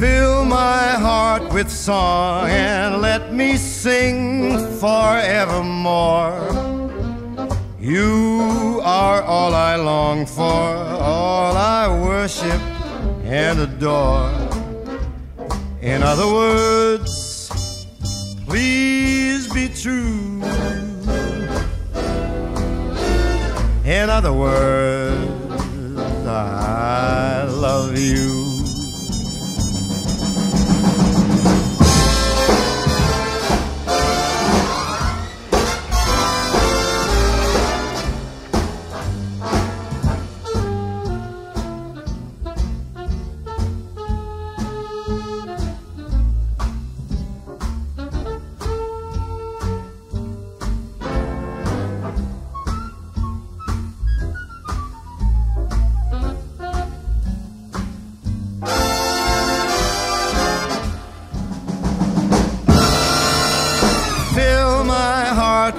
Fill my heart with song and let me sing forevermore. You are all I long for, all I worship and adore. In other words, please be true. In other words, I love you.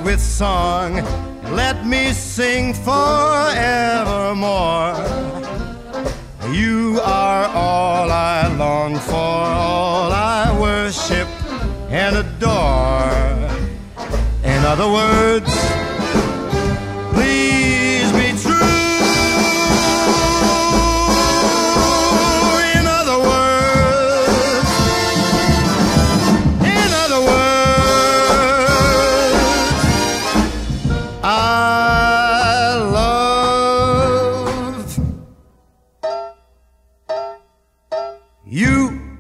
With song, let me sing forevermore. You are all I long for, all I worship and adore. In other words, please be true. In other words, in other words, I love you.